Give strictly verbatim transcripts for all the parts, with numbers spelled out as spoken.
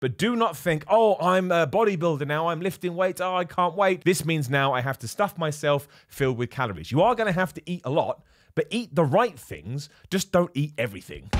But do not think, oh, I'm a bodybuilder now, I'm lifting weights, oh, I can't wait. This means now I have to stuff myself filled with calories. You are going to have to eat a lot, but eat the right things, just don't eat everything.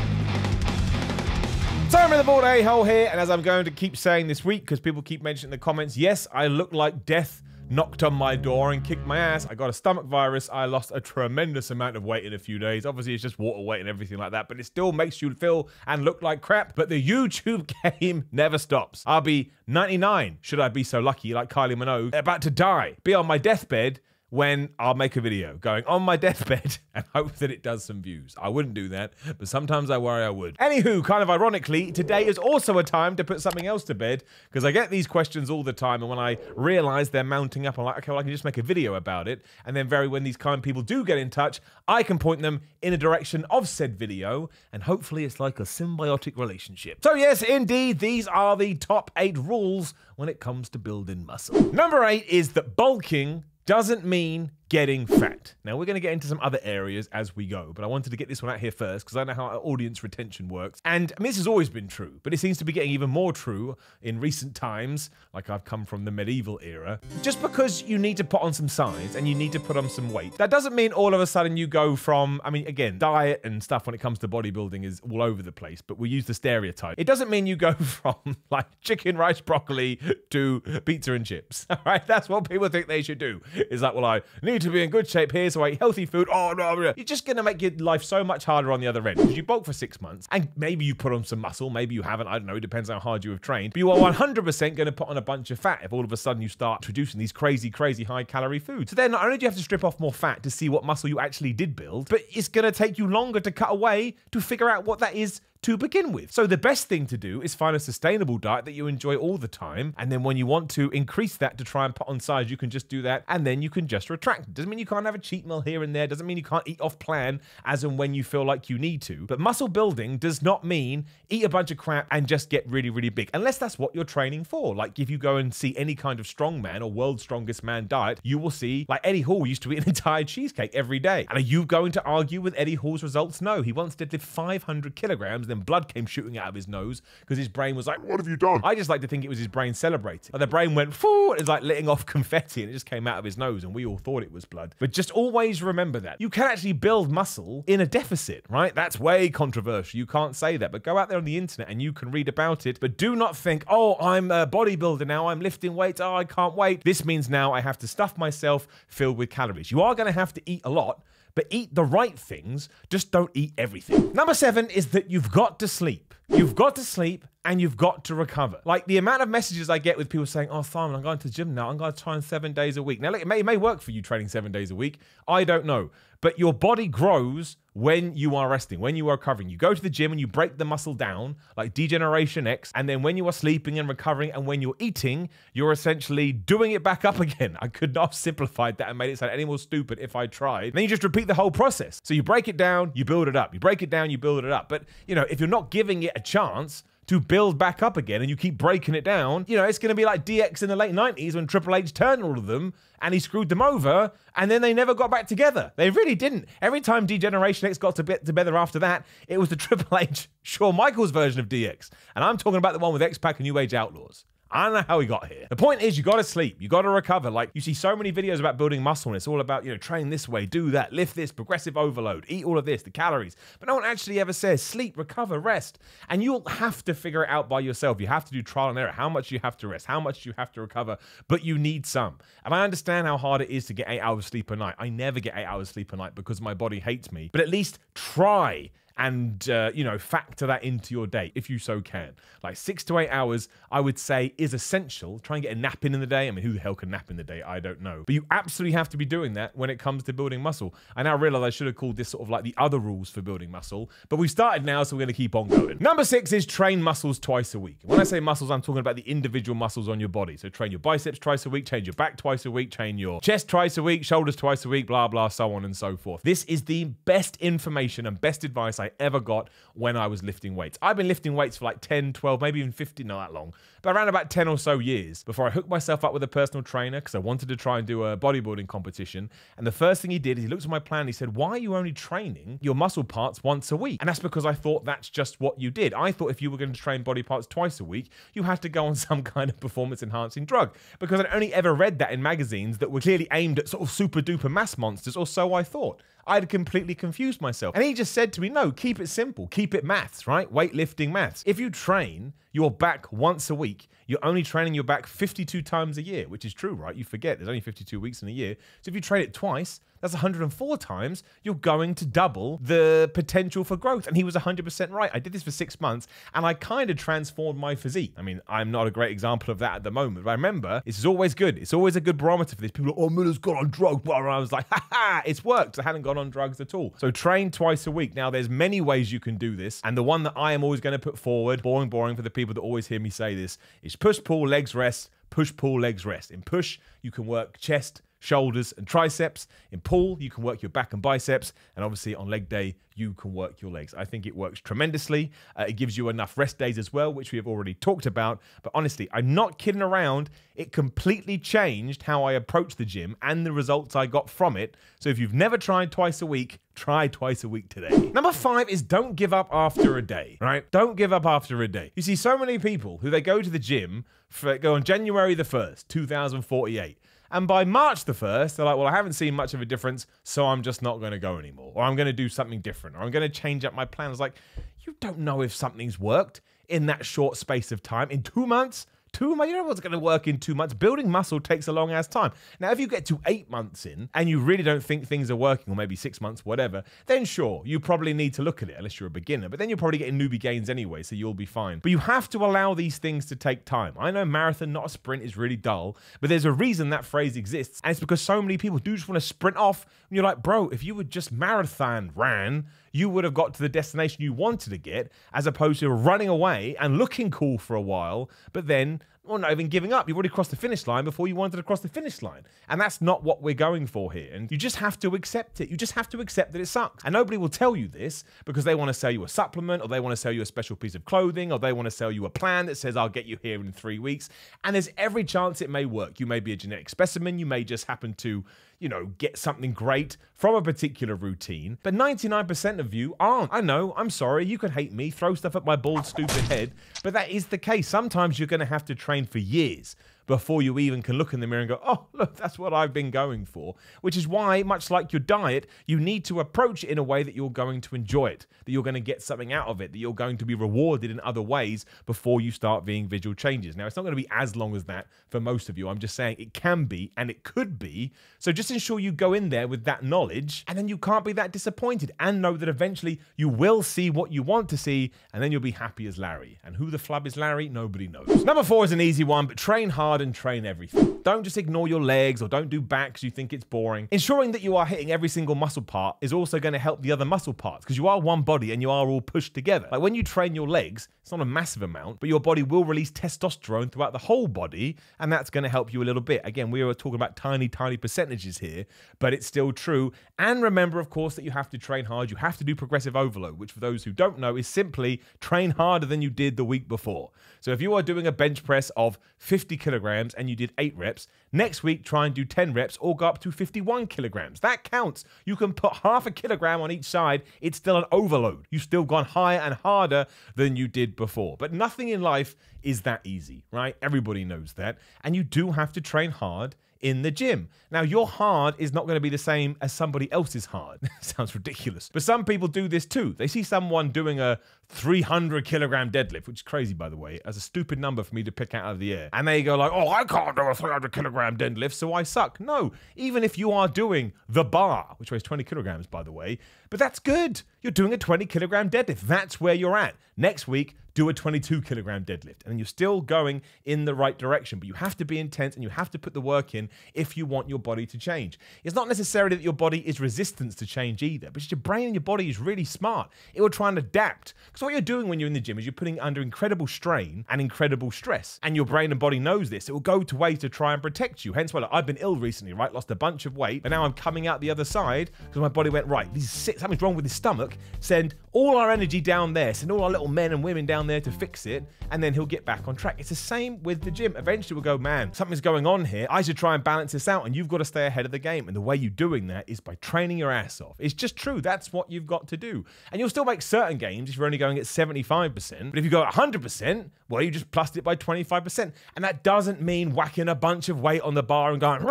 So I'm in the bald a-hole here, and as I'm going to keep saying this week, because people keep mentioning in the comments, yes, I look like death knocked on my door and kicked my ass. I got a stomach virus. I lost a tremendous amount of weight in a few days. Obviously, it's just water weight and everything like that, but it still makes you feel and look like crap. But the YouTube game never stops. I'll be ninety-nine, should I be so lucky, like Kylie Minogue, about to die, be on my deathbed, when I'll make a video going on my deathbed and hope that it does some views. I wouldn't do that, but sometimes I worry I would. Anywho, kind of ironically, today is also a time to put something else to bed, because I get these questions all the time, and when I realize they're mounting up, I'm like, okay, well, I can just make a video about it, and then very when these kind people do get in touch, I can point them in a direction of said video, and hopefully it's like a symbiotic relationship. So yes, indeed, these are the top eight rules when it comes to building muscle. Number eight is that bulking doesn't mean getting fat. Now, we're going to get into some other areas as we go, but I wanted to get this one out here first because I know how audience retention works. And I mean, this has always been true, but it seems to be getting even more true in recent times, like I've come from the medieval era. Just because you need to put on some size and you need to put on some weight, that doesn't mean all of a sudden you go from, I mean, again, diet and stuff when it comes to bodybuilding is all over the place, but we use the stereotype. It doesn't mean you go from like chicken, rice, broccoli to pizza and chips, all right? That's what people think they should do. Is like, well, I need to be in good shape here, so I eat healthy food. Oh, no, no. You're just going to make your life so much harder on the other end, because you bulk for six months, and maybe you put on some muscle, maybe you haven't, I don't know, it depends how hard you have trained, but you are one hundred percent going to put on a bunch of fat if all of a sudden you start producing these crazy, crazy high-calorie foods. So then not only do you have to strip off more fat to see what muscle you actually did build, but it's going to take you longer to cut away to figure out what that is to begin with. So the best thing to do is find a sustainable diet that you enjoy all the time, and then when you want to increase that to try and put on size, you can just do that, and then you can just retract. Doesn't mean you can't have a cheat meal here and there, doesn't mean you can't eat off plan as and when you feel like you need to, but muscle building does not mean eat a bunch of crap and just get really, really big, unless that's what you're training for. Like if you go and see any kind of strongman or world's strongest man diet, you will see like Eddie Hall used to eat an entire cheesecake every day. And are you going to argue with Eddie Hall's results? No, he once did lift five hundred kilograms, then blood came shooting out of his nose because his brain was like, what have you done? I just like to think it was his brain celebrating. And the brain went, phew, and it's like letting off confetti and it just came out of his nose and we all thought it was blood. But just always remember that. You can actually build muscle in a deficit, right? That's way controversial. You can't say that, but go out there on the internet and you can read about it. But do not think, oh, I'm a bodybuilder now, I'm lifting weights, oh, I can't wait. This means now I have to stuff myself filled with calories. You are going to have to eat a lot, but eat the right things, just don't eat everything. Number seven is that you've got to sleep. You've got to sleep and you've got to recover. Like the amount of messages I get with people saying, oh, Simon, I'm going to the gym now, I'm going to train seven days a week. Now, look, it may, it may work for you training seven days a week, I don't know, but your body grows when you are resting, when you are recovering. You go to the gym and you break the muscle down, like Degeneration X, and then when you are sleeping and recovering and when you're eating, you're essentially doing it back up again. I could not have simplified that and made it sound any more stupid if I tried. And then you just repeat the whole process. So you break it down, you build it up. You break it down, you build it up. But, you know, if you're not giving it a chance to build back up again and you keep breaking it down, you know, it's going to be like D X in the late nineties when Triple H turned all of them and he screwed them over and then they never got back together. They really didn't. Every time Degeneration X got to bit together after that, it was the Triple H, Shawn Michaels version of D X. And I'm talking about the one with X-Pac and New Age Outlaws. I don't know how he got here. The point is, you got to sleep. You got to recover. Like, you see so many videos about building muscle, and it's all about, you know, train this way, do that, lift this, progressive overload, eat all of this, the calories. But no one actually ever says sleep, recover, rest. And you'll have to figure it out by yourself. You have to do trial and error, how much you have to rest, how much you have to recover, but you need some. And I understand how hard it is to get eight hours sleep a night. I never get eight hours sleep a night because my body hates me. But at least try and, uh, you know, factor that into your day if you so can. Like six to eight hours, I would say, is essential. Try and get a nap in in the day. I mean, who the hell can nap in the day? I don't know. But you absolutely have to be doing that when it comes to building muscle. I now realize I should have called this sort of like the other rules for building muscle, but we've started now, so we're going to keep on going. Number six is train muscles twice a week. When I say muscles, I'm talking about the individual muscles on your body. So train your biceps twice a week, train your back twice a week, train your chest twice a week, shoulders twice a week, blah, blah, so on and so forth. This is the best information and best advice I I ever got when I was lifting weights. I've been lifting weights for like ten, twelve, maybe even fifteen, not that long, but around about ten or so years before I hooked myself up with a personal trainer because I wanted to try and do a bodybuilding competition. And the first thing he did is he looked at my plan and he said, why are you only training your muscle parts once a week? And that's because I thought that's just what you did. I thought if you were going to train body parts twice a week, you had to go on some kind of performance enhancing drug, because I'd only ever read that in magazines that were clearly aimed at sort of super duper mass monsters, or so I thought. I'd completely confused myself. And he just said to me, no, keep it simple. Keep it maths, right? Weightlifting maths. If you train your back once a week, you're only training your back fifty-two times a year, which is true, right? You forget there's only fifty-two weeks in a year. So if you train it twice, that's one hundred and four times, you're going to double the potential for growth. And he was one hundred percent right. I did this for six months and I kind of transformed my physique. I mean, I'm not a great example of that at the moment, but I remember this is always good. It's always a good barometer for this. People are like, oh, Miller's got on drugs. But I was like, ha ha, it's worked. I hadn't gone on drugs at all. So train twice a week. Now there's many ways you can do this. And the one that I am always going to put forward, boring, boring for the people that always hear me say this, is push, pull, legs, rest, push, pull, legs, rest. In push, you can work chest, shoulders and triceps. In pull, you can work your back and biceps. And obviously on leg day, you can work your legs. I think it works tremendously. Uh, it gives you enough rest days as well, which we have already talked about. But honestly, I'm not kidding around. It completely changed how I approached the gym and the results I got from it. So if you've never tried twice a week, try twice a week today. Number five is don't give up after a day, right? Don't give up after a day. You see so many people who they go to the gym, for, go on January the first, two thousand forty-eight. And by March the first, they're like, well, I haven't seen much of a difference, so I'm just not going to go anymore. Or I'm going to do something different. Or I'm going to change up my plans. Like, you don't know if something's worked in that short space of time. In two months, two months, you know what's going to work in two months. Building muscle takes a long ass time. Now, if you get to eight months in and you really don't think things are working, or maybe six months, whatever, then sure, you probably need to look at it unless you're a beginner. But then you're probably getting newbie gains anyway, so you'll be fine. But you have to allow these things to take time. I know marathon, not a sprint, is really dull, but there's a reason that phrase exists. And it's because so many people do just want to sprint off. And you're like, bro, if you would just marathon ran, you would have got to the destination you wanted to get, as opposed to running away and looking cool for a while, but then, or not even giving up. You've already crossed the finish line before you wanted to cross the finish line. And that's not what we're going for here. And you just have to accept it. You just have to accept that it sucks. And nobody will tell you this because they want to sell you a supplement, or they want to sell you a special piece of clothing, or they want to sell you a plan that says, I'll get you here in three weeks. And there's every chance it may work. You may be a genetic specimen. You may just happen to, you know, get something great from a particular routine. But ninety-nine percent of you aren't. I know, I'm sorry, you can hate me, throw stuff at my bald, stupid head, but that is the case. Sometimes you're going to have to train for years before you even can look in the mirror and go, oh, look, that's what I've been going for. Which is why, much like your diet, you need to approach it in a way that you're going to enjoy it, that you're going to get something out of it, that you're going to be rewarded in other ways before you start seeing visual changes. Now, it's not going to be as long as that for most of you. I'm just saying it can be and it could be. So just ensure you go in there with that knowledge, and then you can't be that disappointed, and know that eventually you will see what you want to see, and then you'll be happy as Larry. And who the flub is Larry? Nobody knows. Number four is an easy one, but train hard and train everything. Don't just ignore your legs, or don't do back because you think it's boring. Ensuring that you are hitting every single muscle part is also going to help the other muscle parts, because you are one body and you are all pushed together. Like when you train your legs, it's not a massive amount, but your body will release testosterone throughout the whole body, and that's going to help you a little bit. Again, we were talking about tiny, tiny percentages here, but it's still true. And remember, of course, that you have to train hard. You have to do progressive overload, which for those who don't know is simply train harder than you did the week before. So if you are doing a bench press of fifty kilograms, and you did eight reps, next week try and do ten reps, or go up to fifty-one kilograms. That counts. You can put half a kilogram on each side. It's still an overload. You've still gone higher and harder than you did before. But nothing in life is that easy, right? Everybody knows that. And you do have to train hard in the gym. Now, your hard is not going to be the same as somebody else's hard. Sounds ridiculous. But some people do this too. They see someone doing a three hundred kilogram deadlift, which is crazy, by the way, as a stupid number for me to pick out of the air. And they go like, oh, I can't do a three hundred kilogram deadlift, so I suck. No, even if you are doing the bar, which weighs twenty kilograms, by the way, but that's good. You're doing a twenty kilogram deadlift. That's where you're at. Next week, do a twenty-two kilogram deadlift, and you're still going in the right direction. But you have to be intense, and you have to put the work in if you want your body to change. It's not necessarily that your body is resistant to change either, but your brain and your body is really smart. It will try and adapt. Because what you're doing when you're in the gym is you're putting under incredible strain and incredible stress. And your brain and body knows this. It will go to ways to try and protect you. Hence why, like, I've been ill recently, right? Lost a bunch of weight, but now I'm coming out the other side because my body went, right, this is sick. Something's wrong with his stomach. Send all our energy down there. Send all our little men and women down there to fix it. And then he'll get back on track. It's the same with the gym. Eventually we'll go, man, something's going on here. I should try and balance this out. And you've got to stay ahead of the game. And the way you're doing that is by training your ass off. It's just true. That's what you've got to do. And you'll still make certain gains if you're only going at seventy-five percent. But if you go at one hundred percent, well, you just plussed it by twenty-five percent. And that doesn't mean whacking a bunch of weight on the bar and going,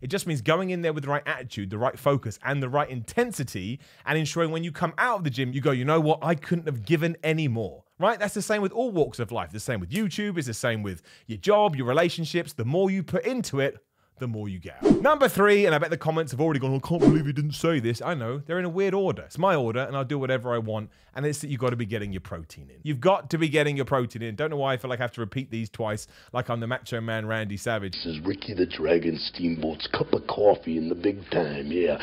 it just means going in there with the right attitude, the right focus, and the right intensity, and ensuring when you come out of the gym, you go, you know what? I couldn't have given any more. Right? That's the same with all walks of life. The same with YouTube. It's the same with your job, your relationships. The more you put into it, the more you get. Number three, and I bet the comments have already gone, I can't believe you didn't say this. I know, they're in a weird order. It's my order, and I'll do whatever I want, and it's that you've got to be getting your protein in. You've got to be getting your protein in. Don't know why I feel like I have to repeat these twice, like I'm the Macho Man Randy Savage. This is Ricky the Dragon Steamboat's cup of coffee in the big time, yeah.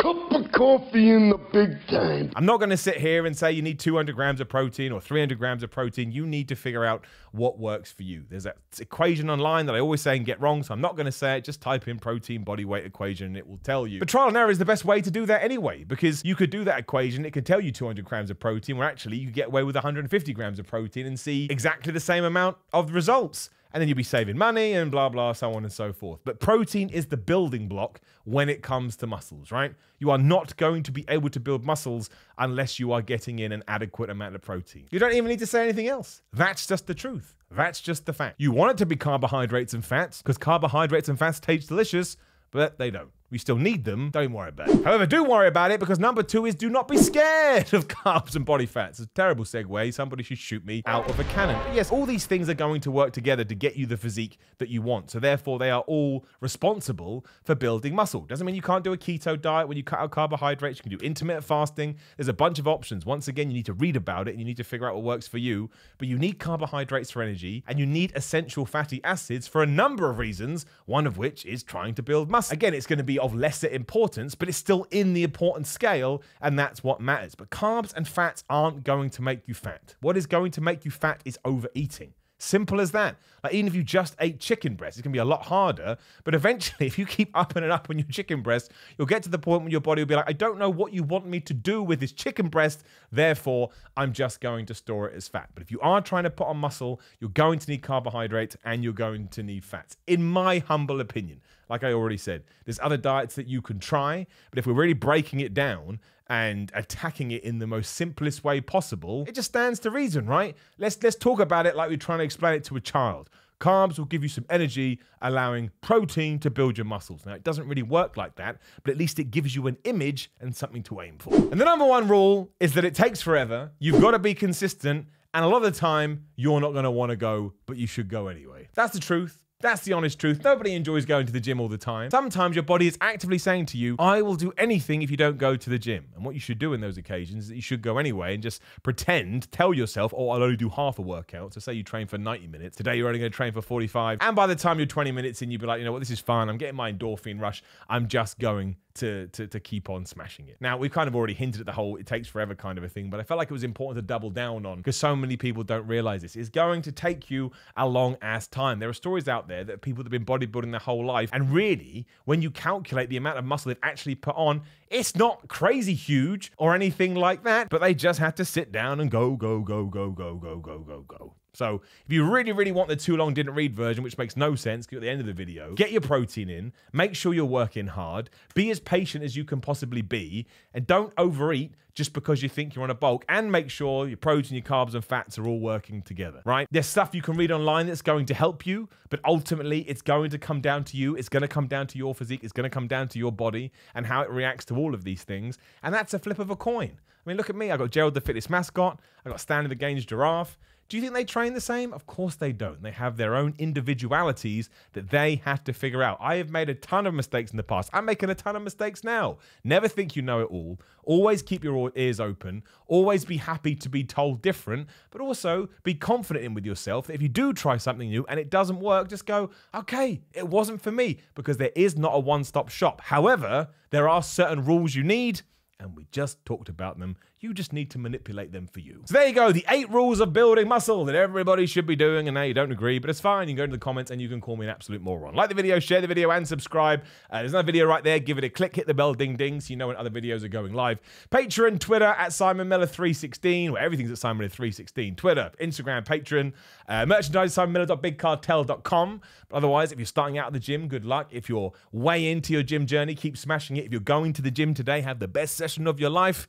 Cup of coffee in the big time. I'm not gonna sit here and say you need two hundred grams of protein or three hundred grams of protein. You need to figure out what works for you. There's that equation online that I always say and get wrong, so I'm not gonna say it. Just type in protein body weight equation and it will tell you. But trial and error is the best way to do that anyway, because you could do that equation, it could tell you two hundred grams of protein, where actually you get away with one hundred fifty grams of protein and see exactly the same amount of results. And then you'll be saving money and blah, blah, so on and so forth. But protein is the building block when it comes to muscles, right? You are not going to be able to build muscles unless you are getting in an adequate amount of protein. You don't even need to say anything else. That's just the truth. That's just the fact. You want it to be carbohydrates and fats because carbohydrates and fats taste delicious, but they don't. We still need them, don't worry about it. However, do worry about it because number two is do not be scared of carbs and body fats. It's a terrible segue, somebody should shoot me out of a cannon. But yes, all these things are going to work together to get you the physique that you want. So therefore they are all responsible for building muscle. Doesn't mean you can't do a keto diet when you cut out carbohydrates, you can do intermittent fasting. There's a bunch of options. Once again, you need to read about it and you need to figure out what works for you, but you need carbohydrates for energy and you need essential fatty acids for a number of reasons, one of which is trying to build muscle. Again, it's gonna be of lesser importance, but it's still in the important scale, and that's what matters. But carbs and fats aren't going to make you fat. What is going to make you fat is overeating. Simple as that. Like, even if you just ate chicken breast, it's gonna be a lot harder, but eventually if you keep upping and up on your chicken breast, you'll get to the point when your body will be like, I don't know what you want me to do with this chicken breast, therefore I'm just going to store it as fat. But if you are trying to put on muscle, you're going to need carbohydrates and you're going to need fats, in my humble opinion. Like I already said, there's other diets that you can try, but if we're really breaking it down and attacking it in the most simplest way possible, it just stands to reason, right? Let's, let's talk about it like we're trying to explain it to a child. Carbs will give you some energy, allowing protein to build your muscles. Now, it doesn't really work like that, but at least it gives you an image and something to aim for. And the number one rule is that it takes forever. You've got to be consistent, and a lot of the time, you're not going to want to go, but you should go anyway. That's the truth. That's the honest truth. Nobody enjoys going to the gym all the time. Sometimes your body is actively saying to you, I will do anything if you don't go to the gym. And what you should do in those occasions is that you should go anyway and just pretend, tell yourself, oh, I'll only do half a workout. So say you train for ninety minutes. Today, you're only gonna train for forty-five. And by the time you're twenty minutes in, you'll be like, you know what, this is fun. I'm getting my endorphin rush. I'm just going To, to, to keep on smashing it. Now, we've kind of already hinted at the whole it takes forever kind of a thing, but I felt like it was important to double down on because so many people don't realize this. It's going to take you a long ass time. There are stories out there that people that have been bodybuilding their whole life, and really, when you calculate the amount of muscle they've actually put on, it's not crazy huge or anything like that, but they just had to sit down and go, go, go, go, go, go, go, go, go. So if you really, really want the too long didn't read version, which makes no sense because at the end of the video, get your protein in, make sure you're working hard, be as patient as you can possibly be, and don't overeat just because you think you're on a bulk, and make sure your protein, your carbs and fats are all working together, right? There's stuff you can read online that's going to help you, but ultimately it's going to come down to you. It's going to come down to your physique. It's going to come down to your body and how it reacts to all of these things. And that's a flip of a coin. I mean, look at me. I got Gerald the fitness mascot. I got Stanley the gains giraffe. Do you think they train the same? Of course they don't. They have their own individualities that they have to figure out. I have made a ton of mistakes in the past. I'm making a ton of mistakes now. Never think you know it all. Always keep your ears open. Always be happy to be told different, but also be confident in with yourself that if you do try something new and it doesn't work, just go, okay, it wasn't for me, because there is not a one-stop shop. However, there are certain rules you need, and we just talked about them You just need to manipulate them for you. So there you go, the eight rules of building muscle that everybody should be doing, and now you don't agree, but it's fine. You can go into the comments and you can call me an absolute moron. Like the video, share the video, and subscribe. Uh, there's another video right there. Give it a click, hit the bell, ding, ding, so you know when other videos are going live. Patreon, Twitter, at Simon Miller three sixteen, where everything's at Simon Miller three sixteen. Twitter, Instagram, Patreon, uh, merchandise, Simon Miller dot Big Cartel dot com. But otherwise, if you're starting out at the gym, good luck. If you're way into your gym journey, keep smashing it. If you're going to the gym today, have the best session of your life,